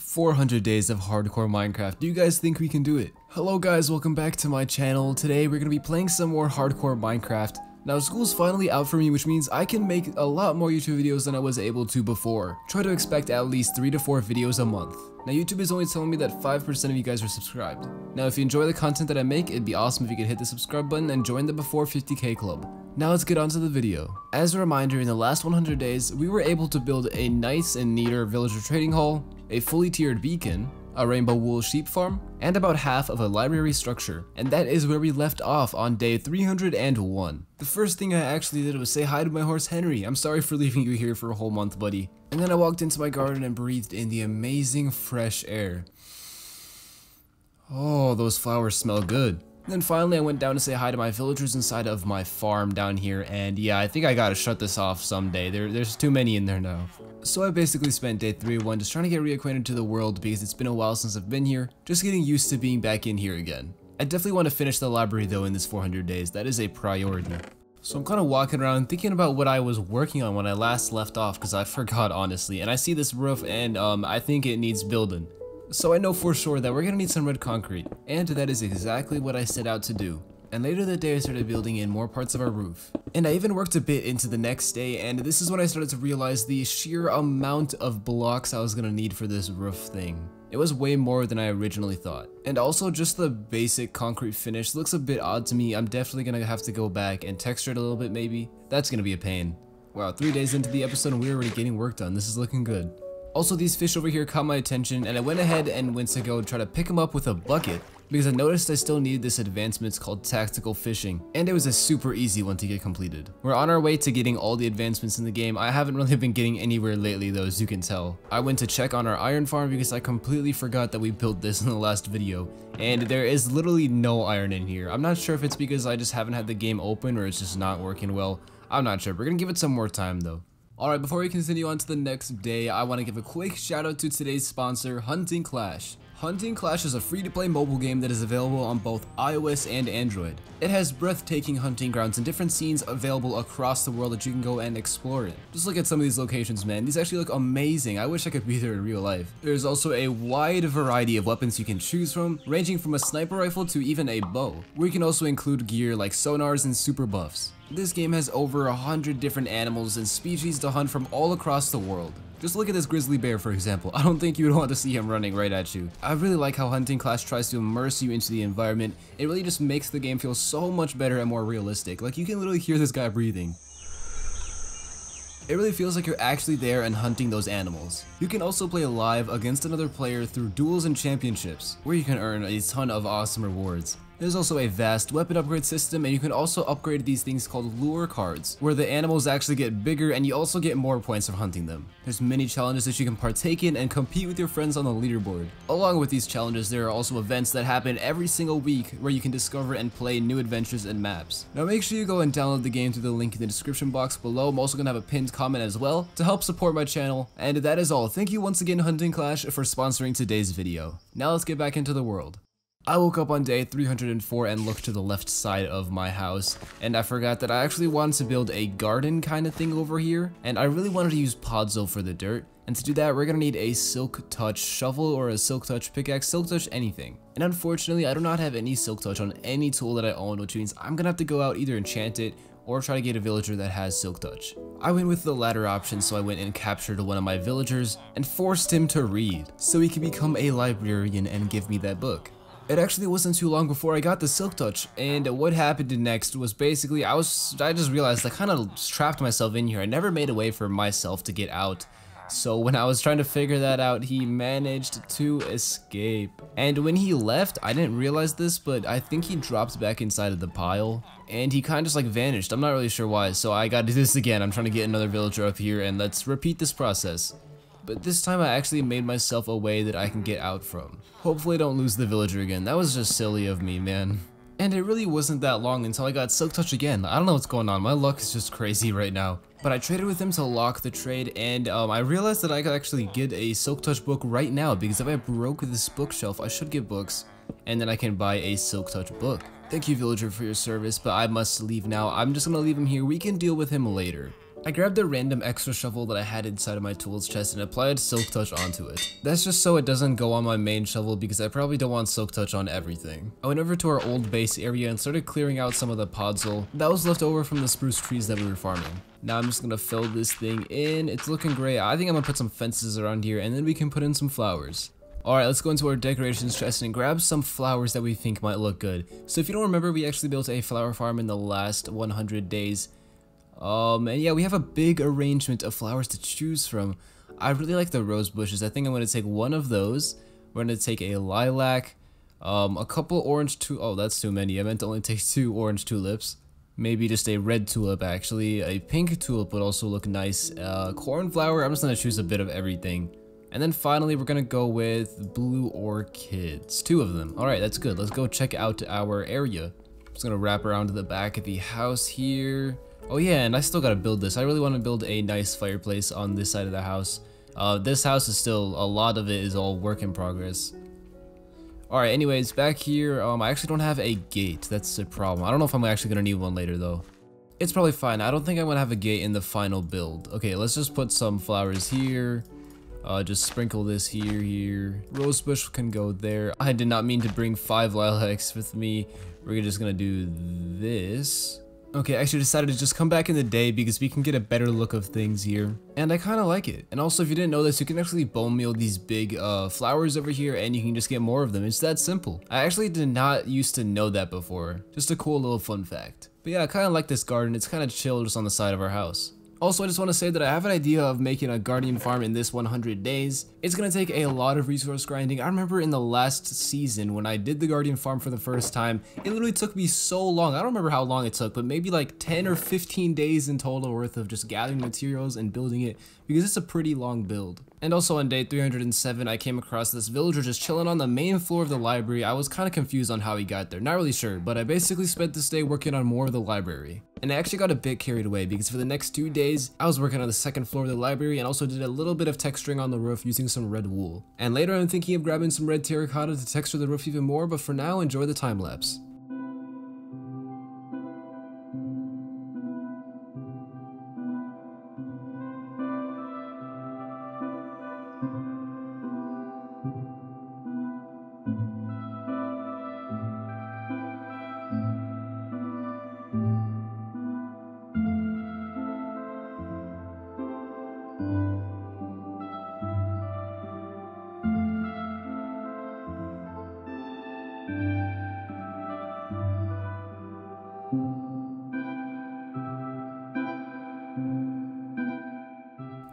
400 days of hardcore Minecraft. Do you guys think we can do it? Hello guys, welcome back to my channel. Today we're gonna be playing some more hardcore Minecraft. Now school's finally out for me, which means I can make a lot more YouTube videos than I was able to before. Try to expect at least 3 to 4 videos a month. Now YouTube is only telling me that 5% of you guys are subscribed. Now if you enjoy the content that I make, it'd be awesome if you could hit the subscribe button and join the Before 50k club. Now let's get on to the video. As a reminder, in the last 100 days, we were able to build a nice and neater villager trading hall, a fully tiered beacon, a rainbow wool sheep farm, and about half of a library structure. And that is where we left off on day 301. The first thing I actually did was say hi to my horse Henry. I'm sorry for leaving you here for a whole month, buddy. And then I walked into my garden and breathed in the amazing fresh air. Oh, those flowers smell good. And then finally I went down to say hi to my villagers inside of my farm down here, and yeah, I think I gotta shut this off someday. There's too many in there now. So I basically spent day 301 just trying to get reacquainted to the world because it's been a while since I've been here, just getting used to being back in here again. I definitely want to finish the library though in this 400 days, that is a priority. So I'm kind of walking around thinking about what I was working on when I last left off because I forgot honestly, and I see this roof and I think it needs building. So I know for sure that we're gonna need some red concrete, and that is exactly what I set out to do. And later that day I started building in more parts of our roof. And I even worked a bit into the next day, and this is when I started to realize the sheer amount of blocks I was gonna need for this roof thing. It was way more than I originally thought. And also just the basic concrete finish looks a bit odd to me. I'm definitely gonna have to go back and texture it a little bit maybe. That's gonna be a pain. Wow, 3 days into the episode and we're already getting work done. This is looking good. Also, these fish over here caught my attention, and I went ahead and went to go try to pick them up with a bucket because I noticed I still needed this advancement called tactical fishing, and it was a super easy one to get completed. We're on our way to getting all the advancements in the game. I haven't really been getting anywhere lately though, as you can tell. I went to check on our iron farm because I completely forgot that we built this in the last video, and there is literally no iron in here. I'm not sure if it's because I just haven't had the game open or it's just not working well. I'm not sure. We're gonna give it some more time though. Alright, before we continue on to the next day, I want to give a quick shout out to today's sponsor, Hunting Clash. Hunting Clash is a free-to-play mobile game that is available on both iOS and Android. It has breathtaking hunting grounds and different scenes available across the world that you can go and explore in. Just look at some of these locations, man. These actually look amazing. I wish I could be there in real life. There's also a wide variety of weapons you can choose from, ranging from a sniper rifle to even a bow, where you can also include gear like sonars and super buffs. This game has over 100 different animals and species to hunt from all across the world. Just look at this grizzly bear for example. I don't think you would want to see him running right at you. I really like how Hunting Clash tries to immerse you into the environment. It really just makes the game feel so much better and more realistic. Like you can literally hear this guy breathing. It really feels like you're actually there and hunting those animals. You can also play live against another player through duels and championships, where you can earn a ton of awesome rewards. There's also a vast weapon upgrade system, and you can also upgrade these things called lure cards, where the animals actually get bigger and you also get more points for hunting them. There's many challenges that you can partake in and compete with your friends on the leaderboard. Along with these challenges, there are also events that happen every single week where you can discover and play new adventures and maps. Now make sure you go and download the game through the link in the description box below. I'm also gonna have a pinned comment as well to help support my channel. And that is all. Thank you once again, Hunting Clash, for sponsoring today's video. Now let's get back into the world. I woke up on day 304 and looked to the left side of my house, and I forgot that I actually wanted to build a garden kind of thing over here, and I really wanted to use podzol for the dirt, and to do that we're gonna need a silk touch shovel or a silk touch pickaxe, silk touch anything. And unfortunately I do not have any silk touch on any tool that I own, which means I'm gonna have to go out either enchant it or try to get a villager that has silk touch. I went with the latter option, so I went and captured one of my villagers and forced him to read so he could become a librarian and give me that book. It actually wasn't too long before I got the silk touch, and what happened next was basically I just realized I kind of trapped myself in here. I never made a way for myself to get out. So when I was trying to figure that out, he managed to escape. And when he left, I didn't realize this, but I think he dropped back inside of the pile and he kind of just like vanished. I'm not really sure why, so I gotta do this again. I'm trying to get another villager up here and let's repeat this process. But this time I actually made myself a way that I can get out from. Hopefully I don't lose the villager again. That was just silly of me, man. And it really wasn't that long until I got silk touch again. I don't know what's going on. My luck is just crazy right now. But I traded with him to lock the trade, and I realized that I could actually get a silk touch book right now because if I broke this bookshelf, I should get books, and then I can buy a silk touch book. Thank you, villager, for your service, but I must leave now. I'm just gonna leave him here. We can deal with him later. I grabbed the random extra shovel that I had inside of my tools chest and applied Silk Touch onto it. That's just so it doesn't go on my main shovel because I probably don't want Silk Touch on everything. I went over to our old base area and started clearing out some of the podzol that was left over from the spruce trees that we were farming. Now I'm just gonna fill this thing in. It's looking great. I think I'm gonna put some fences around here and then we can put in some flowers. Alright, let's go into our decorations chest and grab some flowers that we think might look good. So if you don't remember, we actually built a flower farm in the last 100 days. And yeah, we have a big arrangement of flowers to choose from. I really like the rose bushes. I think I'm going to take one of those. We're going to take a lilac, a couple orange tulips. Oh, that's too many. I meant to only take 2 orange tulips. Maybe just a red tulip, actually. A pink tulip would also look nice. Cornflower. I'm just going to choose a bit of everything. And then finally, we're going to go with blue orchids. 2 of them. Alright, that's good. Let's go check out our area. I'm just going to wrap around to the back of the house here. Oh yeah, and I still gotta build this. I really want to build a nice fireplace on this side of the house. This house is still, a lot of it is all work in progress. Alright, anyways, back here, I actually don't have a gate. That's the problem. I don't know if I'm actually gonna need one later though. It's probably fine. I don't think I'm gonna have a gate in the final build. Okay, let's just put some flowers here. Just sprinkle this here. Rosebush can go there. I did not mean to bring 5 lilacs with me. We're just gonna do this. Okay, I actually decided to just come back in the day because we can get a better look of things here. And I kind of like it. And also, if you didn't know this, you can actually bone meal these big flowers over here and you can just get more of them. It's that simple. I actually did not used to know that before. Just a cool little fun fact. But yeah, I kind of like this garden. It's kind of chill just on the side of our house. Also, I just want to say that I have an idea of making a guardian farm in this 100 days. It's going to take a lot of resource grinding. I remember in the last season when I did the guardian farm for the first time, it literally took me so long. I don't remember how long it took, but maybe like 10 or 15 days in total worth of just gathering materials and building it because it's a pretty long build. And also on day 307, I came across this villager just chilling on the main floor of the library. I was kind of confused on how he got there. Not really sure, but I basically spent this day working on more of the library. And I actually got a bit carried away because for the next 2 days, I was working on the second floor of the library and also did a little bit of texturing on the roof using some red wool. And later I'm thinking of grabbing some red terracotta to texture the roof even more, but for now, enjoy the time lapse.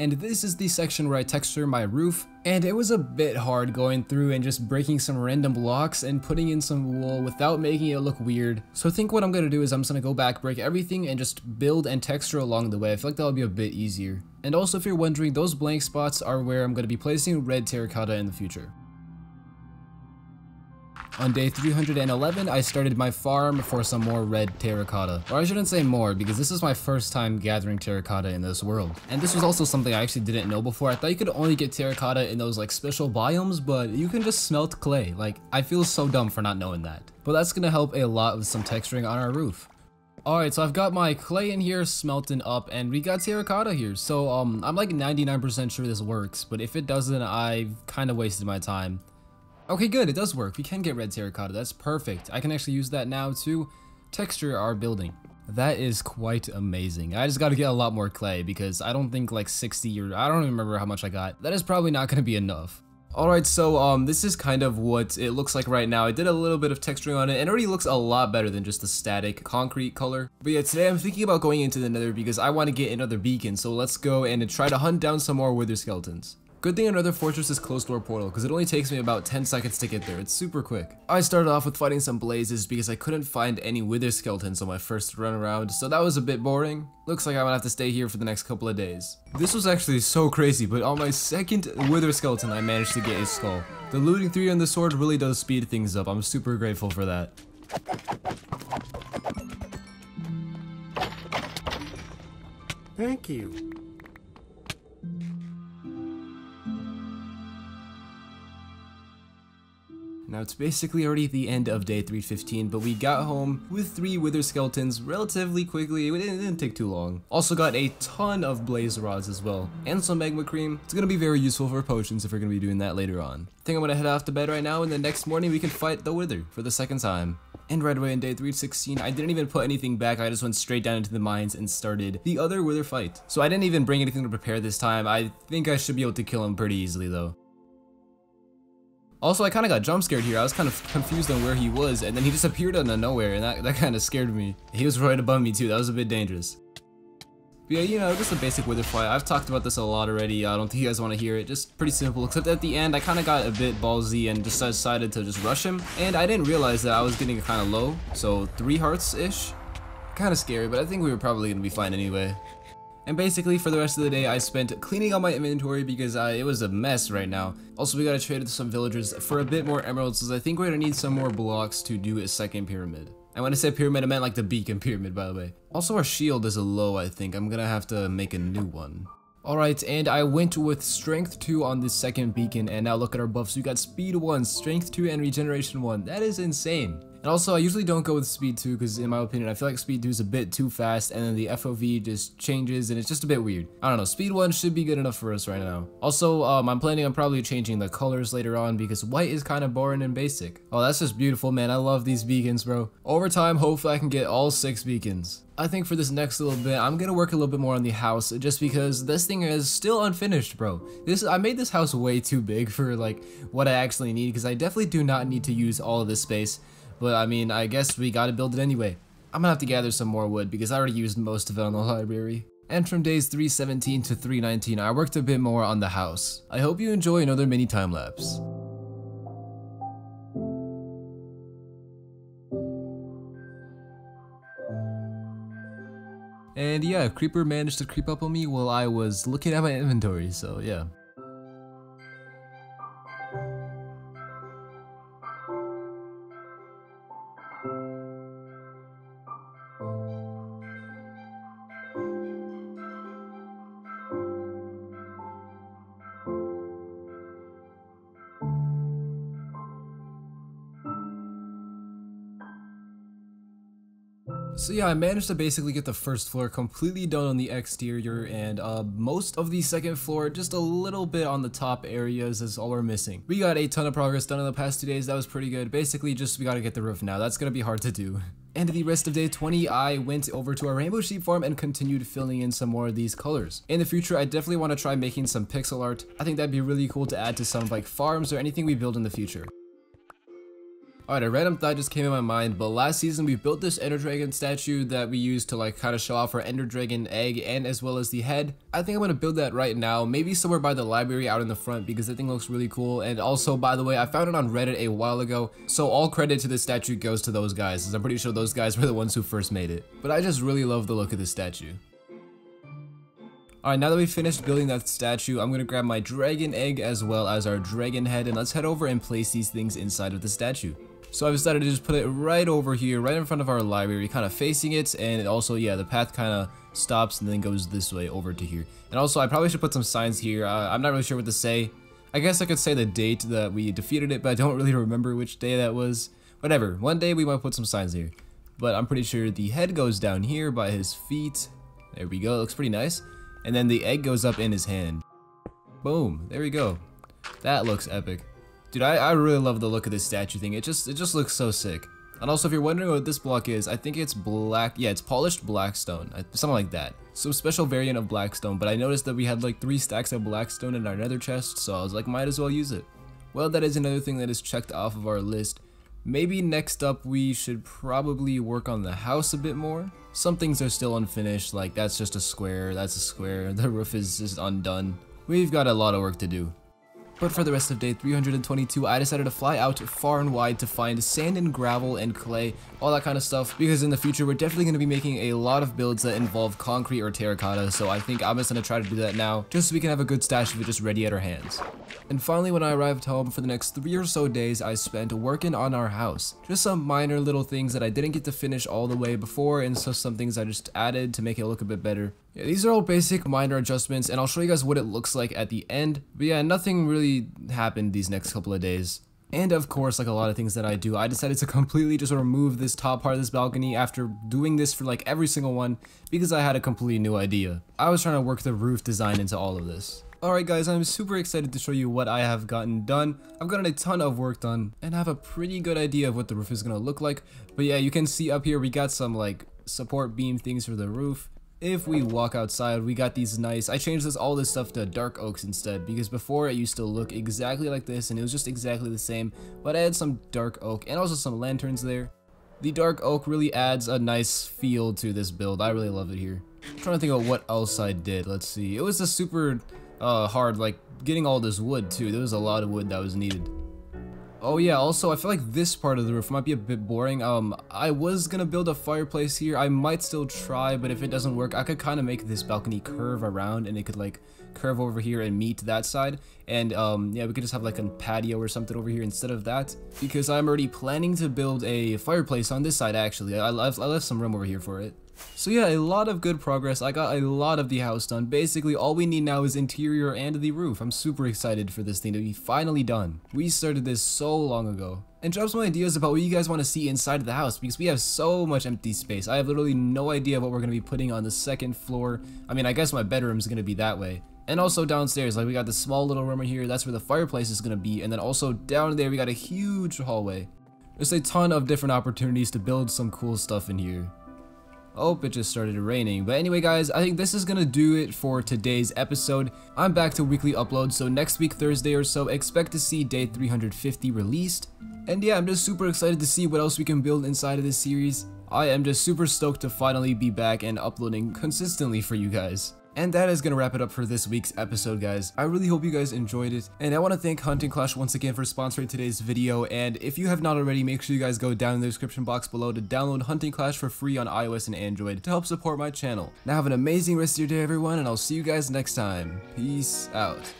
And this is the section where I texture my roof, and it was a bit hard going through and just breaking some random blocks and putting in some wool without making it look weird. So I think what I'm going to do is I'm just going to go back, break everything, and just build and texture along the way. I feel like that'll be a bit easier. And also, if you're wondering, those blank spots are where I'm going to be placing red terracotta in the future. On day 311, I started my farm for some more red terracotta. Or I shouldn't say more, because this is my first time gathering terracotta in this world. And this was also something I actually didn't know before. I thought you could only get terracotta in those like special biomes, but you can just smelt clay. Like, I feel so dumb for not knowing that. But that's gonna help a lot with some texturing on our roof. Alright, so I've got my clay in here smelting up, and we got terracotta here. So, I'm like 99% sure this works, but if it doesn't, I've kind of wasted my time. Okay, good, it does work. We can get red terracotta. That's perfect. I can actually use that now to texture our building. That is quite amazing. I just got to get a lot more clay because I don't think like 60 or I don't even remember how much I got. That is probably not going to be enough. Alright, so this is kind of what it looks like right now. I did a little bit of texturing on it and it already looks a lot better than just the static concrete color. But yeah, today I'm thinking about going into the nether because I want to get another beacon. So let's go and try to hunt down some more wither skeletons. Good thing another fortress is closed door portal because it only takes me about 10 seconds to get there. It's super quick. I started off with fighting some blazes because I couldn't find any wither skeletons on my first run around, so that was a bit boring. Looks like I'm gonna have to stay here for the next couple of days. This was actually so crazy, but on my second wither skeleton I managed to get a skull. The looting 3 on the sword really does speed things up. I'm super grateful for that. Thank you. Now it's basically already the end of day 315, but we got home with 3 wither skeletons relatively quickly. It didn't take too long. Also got a ton of blaze rods as well, and some magma cream. It's gonna be very useful for potions if we're gonna be doing that later on. I think I'm gonna head off to bed right now, and the next morning we can fight the wither for the second time. And right away in day 316, I didn't even put anything back. I just went straight down into the mines and started the other wither fight. So I didn't even bring anything to prepare this time. I think I should be able to kill him pretty easily though. Also, I kind of got jump scared here. I was kind of confused on where he was, and then he just appeared out of nowhere, and that kind of scared me. He was right above me too. That was a bit dangerous. But yeah, you know, just a basic wither fight. I've talked about this a lot already. I don't think you guys want to hear it. Just pretty simple, except at the end, I kind of got a bit ballsy and just decided to just rush him. And I didn't realize that I was getting kind of low, so 3 hearts-ish. Kind of scary, but I think we were probably going to be fine anyway. And basically, for the rest of the day, I spent cleaning out my inventory because it was a mess right now. Also, we gotta trade with some villagers for a bit more emeralds, because I think we're gonna need some more blocks to do a second pyramid. And when I said pyramid, I meant like the beacon pyramid, by the way. Also, our shield is a low, I think. I'm gonna have to make a new one. Alright, and I went with Strength 2 on this second beacon, and now look at our buffs. We got Speed 1, Strength 2, and Regeneration 1. That is insane. And also, I usually don't go with Speed 2 because, in my opinion, I feel like Speed 2 is a bit too fast, and then the FOV just changes, and it's just a bit weird. I don't know, Speed 1 should be good enough for us right now. Also, I'm planning on probably changing the colors later on because white is kind of boring and basic. Oh, that's just beautiful, man. I love these beacons, bro. Over time, hopefully I can get all 6 beacons. I think for this next little bit, I'm gonna work a little bit more on the house just because this thing is still unfinished, bro. I made this house way too big for like what I actually need because I definitely do not need to use all of this space, but I mean, I guess we gotta build it anyway. I'm gonna have to gather some more wood because I already used most of it on the library. And from days 317 to 319, I worked a bit more on the house. I hope you enjoy another mini time lapse. And yeah, a creeper managed to creep up on me while I was looking at my inventory, so yeah. So yeah, I managed to basically get the first floor completely done on the exterior and most of the second floor, just a little bit on the top areas is all we're missing. We got a ton of progress done in the past 2 days, that was pretty good. Basically, just we gotta get the roof now, that's gonna be hard to do. And the rest of day 20, I went over to our rainbow sheep farm and continued filling in some more of these colors. In the future, I definitely want to try making some pixel art. I think that'd be really cool to add to some like farms or anything we build in the future. Alright, a random thought just came in my mind, but last season we built this Ender Dragon statue that we used to like kind of show off our Ender Dragon egg and as well as the head. I think I'm going to build that right now, maybe somewhere by the library out in the front because that thing looks really cool. And also, by the way, I found it on Reddit a while ago, so all credit to this statue goes to those guys, as I'm pretty sure those guys were the ones who first made it. But I just really love the look of this statue. Alright, now that we've finished building that statue, I'm gonna grab my dragon egg as well as our dragon head, and let's head over and place these things inside of the statue. So I've decided to just put it right over here, right in front of our library, kind of facing it, and it also, yeah, the path kind of stops and then goes this way over to here. And also, I probably should put some signs here. I'm not really sure what to say. I guess I could say the date that we defeated it, but I don't really remember which day that was. Whatever, one day we might put some signs here. But I'm pretty sure the head goes down here by his feet. There we go, it looks pretty nice. And then the egg goes up in his hand. Boom, there we go. That looks epic. Dude, I really love the look of this statue thing. It just looks so sick. And also, if you're wondering what this block is, I think it's black, yeah, it's polished blackstone, something like that. Some special variant of blackstone, but I noticed that we had like 3 stacks of blackstone in our nether chest, so I was like, might as well use it. Well, that is another thing that is checked off of our list. Maybe next up we should probably work on the house a bit more. Some things are still unfinished, like that's just a square, that's a square, the roof is just undone. We've got a lot of work to do. But for the rest of day 322, I decided to fly out far and wide to find sand and gravel and clay, all that kind of stuff, because in the future we're definitely going to be making a lot of builds that involve concrete or terracotta, so I think I'm just going to try to do that now, just so we can have a good stash of it just ready at our hands. And finally, when I arrived home, for the next 3 or so days, I spent working on our house. Just some minor little things that I didn't get to finish all the way before, and so some things I just added to make it look a bit better. Yeah, these are all basic minor adjustments, and I'll show you guys what it looks like at the end. But yeah, nothing really happened these next couple of days. And of course, like a lot of things that I do, I decided to completely just remove this top part of this balcony after doing this for like every single one, because I had a completely new idea. I was trying to work the roof design into all of this. Alright guys, I'm super excited to show you what I have gotten done. I've gotten a ton of work done, and I have a pretty good idea of what the roof is going to look like. But yeah, you can see up here we got some like support beam things for the roof. If we walk outside, we got these nice, I changed all this stuff to dark oaks instead, because before it used to look exactly like this and it was just exactly the same, but I had some dark oak and also some lanterns there. The dark oak really adds a nice feel to this build. I really love it here. I'm trying to think of what else I did. Let's see. It was a super hard, like getting all this wood too. There was a lot of wood that was needed. Oh yeah, also I feel like this part of the roof might be a bit boring. I was gonna build a fireplace here. I might still try, but if it doesn't work, I could kind of make this balcony curve around and it could like curve over here and meet that side. And yeah, we could just have like a patio or something over here instead of that, because I'm already planning to build a fireplace on this side actually. I left some room over here for it. So yeah, a lot of good progress. I got a lot of the house done. Basically, all we need now is interior and the roof. I'm super excited for this thing to be finally done. We started this so long ago. And drop some ideas about what you guys want to see inside of the house, because we have so much empty space. I have literally no idea what we're going to be putting on the second floor. I mean, I guess my bedroom is going to be that way. And also downstairs, like we got this small little room in here. That's where the fireplace is going to be. And then also down there, we got a huge hallway. There's a ton of different opportunities to build some cool stuff in here. Oh, it just started raining. But anyway guys, I think this is gonna do it for today's episode. I'm back to weekly upload, so next week Thursday or so, expect to see day 350 released. And yeah, I'm just super excited to see what else we can build inside of this series. I am just super stoked to finally be back and uploading consistently for you guys. And that is going to wrap it up for this week's episode, guys. I really hope you guys enjoyed it. And I want to thank Hunting Clash once again for sponsoring today's video. And if you have not already, make sure you guys go down in the description box below to download Hunting Clash for free on iOS and Android to help support my channel. Now have an amazing rest of your day, everyone, and I'll see you guys next time. Peace out.